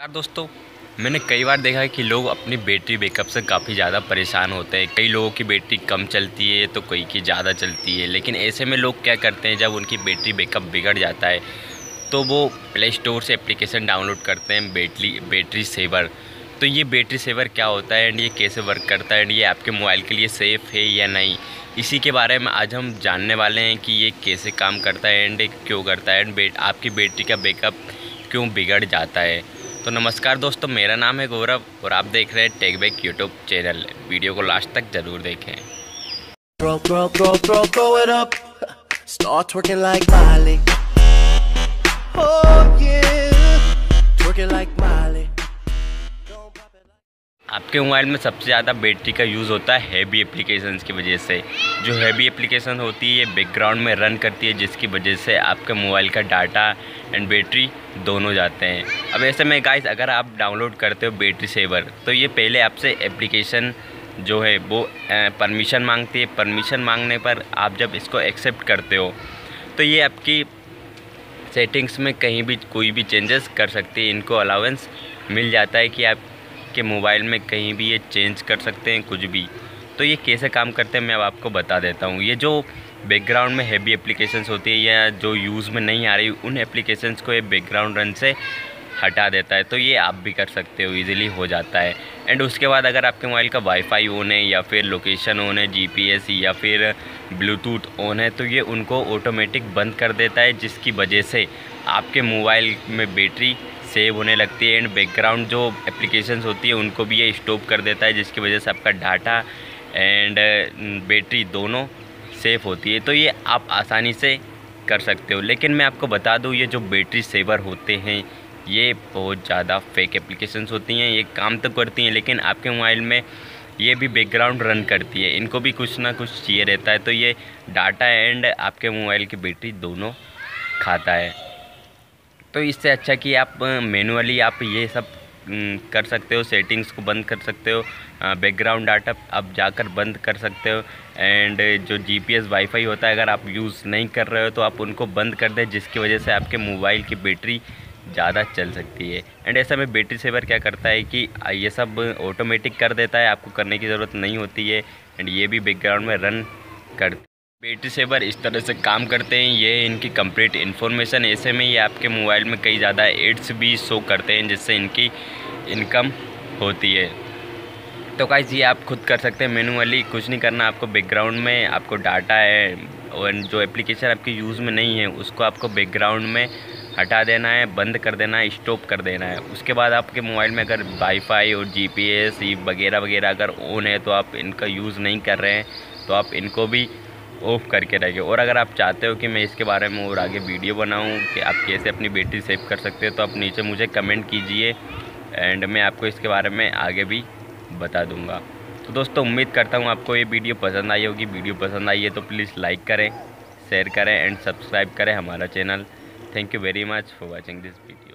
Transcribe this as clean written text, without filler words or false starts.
यार दोस्तों, मैंने कई बार देखा है कि लोग अपनी बैटरी बैकअप से काफ़ी ज़्यादा परेशान होते हैं। कई लोगों की बैटरी कम चलती है तो कई की ज़्यादा चलती है, लेकिन ऐसे में लोग क्या करते हैं, जब उनकी बैटरी बैकअप बिगड़ जाता है तो वो प्ले स्टोर से एप्लीकेशन डाउनलोड करते हैं बैटरी सेवर। तो ये बैटरी सेवर क्या होता है एंड ये कैसे वर्क करता है एंड ये आपके मोबाइल के लिए सेफ़ है या नहीं, इसी के बारे में आज हम जानने वाले हैं कि ये कैसे काम करता है एंड क्यों करता है एंड आपकी बैटरी का बैकअप क्यों बिगड़ जाता है। तो नमस्कार दोस्तों, मेरा नाम है गौरव और आप देख रहे हैं take back YouTube channel. Video को लास्ट तक ज़रूर देखें। आपके मोबाइल में सबसे ज़्यादा बैटरी का यूज़ होता है हैवी एप्लीकेशंस की वजह से। जो हैवी एप्लीकेशन होती है ये बैकग्राउंड में रन करती है, जिसकी वजह से आपके मोबाइल का डाटा एंड बैटरी दोनों जाते हैं। अब ऐसे में गाइस, अगर आप डाउनलोड करते हो बैटरी सेवर, तो ये पहले आपसे एप्लीकेशन जो है वो परमिशन मांगती है। परमिशन मांगने पर आप जब इसको एक्सेप्ट करते हो तो ये आपकी सेटिंग्स में कहीं भी कोई भी चेंजेस कर सकती है। इनको अलाउंस मिल जाता है कि आप के मोबाइल में कहीं भी ये चेंज कर सकते हैं कुछ भी। तो ये कैसे काम करते हैं मैं अब आपको बता देता हूँ। ये जो बैकग्राउंड में हैवी एप्लीकेशंस होती है या जो यूज़ में नहीं आ रही उन एप्लीकेशंस को ये बैकग्राउंड रन से हटा देता है। तो ये आप भी कर सकते हो, इजीली हो जाता है। एंड उसके बाद अगर आपके मोबाइल का वाईफाई ऑन है या फिर लोकेशन ऑन है, GPS या फिर ब्लूटूथ ऑन है, तो ये उनको ऑटोमेटिक बंद कर देता है, जिसकी वजह से आपके मोबाइल में बैटरी सेव होने लगती है। एंड बैकग्राउंड जो एप्लीकेशंस होती है उनको भी ये स्टॉप कर देता है, जिसकी वजह से आपका डाटा एंड बैटरी दोनों सेफ होती है। तो ये आप आसानी से कर सकते हो। लेकिन मैं आपको बता दूँ, ये जो बैटरी सेवर होते हैं ये बहुत ज़्यादा फेक एप्लीकेशंस होती हैं। ये काम तो करती हैं लेकिन आपके मोबाइल में ये भी बैकग्राउंड रन करती है, इनको भी कुछ ना कुछ चाहिए रहता है। तो ये डाटा एंड आपके मोबाइल की बैटरी दोनों खाता है। तो इससे अच्छा कि आप मैनुअली आप ये सब कर सकते हो, सेटिंग्स को बंद कर सकते हो, बैकग्राउंड डाटा आप जाकर बंद कर सकते हो। एंड जो GPS वाईफाई होता है अगर आप यूज़ नहीं कर रहे हो तो आप उनको बंद कर दें, जिसकी वजह से आपके मोबाइल की बैटरी ज़्यादा चल सकती है। एंड ऐसा में बैटरी सेवर क्या करता है कि ये सब ऑटोमेटिक कर देता है, आपको करने की ज़रूरत नहीं होती है। एंड ये भी बैकग्राउंड में रन करता है। बैटरी सेवर इस तरह से काम करते हैं, ये इनकी कंप्लीट इन्फॉर्मेशन। ऐसे में ये आपके मोबाइल में कई ज़्यादा एड्स भी शो करते हैं, जिससे इनकी इनकम होती है। तो गाइस ये आप खुद कर सकते हैं मैनुअली, कुछ नहीं करना आपको। बैकग्राउंड में आपको डाटा है और जो एप्लीकेशन आपके यूज़ में नहीं है उसको आपको बैकग्राउंड में हटा देना है, बंद कर देना है, स्टॉप कर देना है। उसके बाद आपके मोबाइल में अगर वाईफाई और GPS वगैरह वगैरह अगर ऑन है तो आप इनका यूज़ नहीं कर रहे हैं तो आप इनको भी ऑफ़ करके रखिए। और अगर आप चाहते हो कि मैं इसके बारे में और आगे वीडियो बनाऊं कि आप कैसे अपनी बैटरी सेव कर सकते हो, तो आप नीचे मुझे कमेंट कीजिए एंड मैं आपको इसके बारे में आगे भी बता दूंगा। तो दोस्तों उम्मीद करता हूं आपको ये वीडियो पसंद आई होगी। वीडियो पसंद आई है तो प्लीज़ लाइक करें, शेयर करें एंड सब्सक्राइब करें हमारा channel. Thank you very much for watching this video.